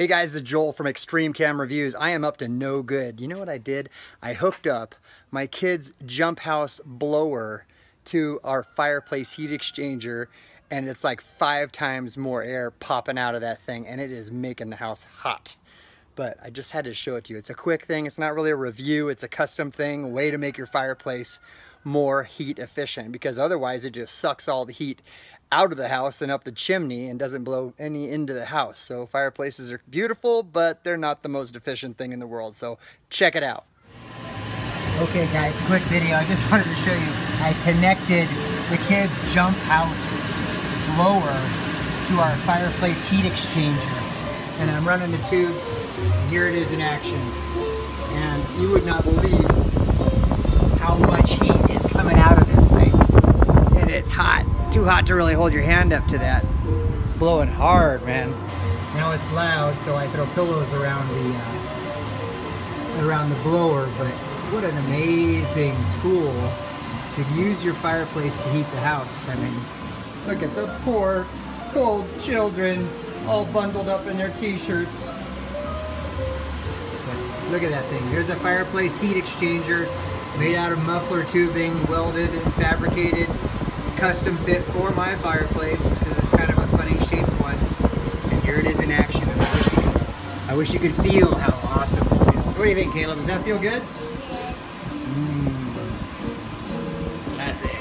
Hey guys, it's Joel from Extreme Cam Reviews. I am up to no good. You know what I did? I hooked up my kid's jump house blower to our fireplace heat exchanger, and it's like 5 times more air popping out of that thing, and it is making the house hot. But I just had to show it to you. It's a quick thing. It's not really a review. It's a custom thing, a way to make your fireplace more heat efficient, because otherwise it just sucks all the heat out of the house and up the chimney and doesn't blow any into the house. So fireplaces are beautiful, but they're not the most efficient thing in the world. So check it out. Okay guys, quick video. I just wanted to show you, I connected the kids' jump house blower to our fireplace heat exchanger. And I'm running the tube, and here it is in action. And you would not believe how much heat is coming out of this thing. And it's hot. Too hot to really hold your hand up to that. It's blowing hard, man. Now it's loud, so I throw pillows around the blower. But what an amazing tool to use your fireplace to heat the house. I mean, look at the poor cold children all bundled up in their t-shirts. Look at that thing. Here's a fireplace heat exchanger made out of muffler tubing, welded and fabricated. Custom fit for my fireplace, because it's kind of a funny shaped one. And here it is in action. And I wish you could feel how awesome this feels. So what do you think, Caleb? Does that feel good? Yes. That's it.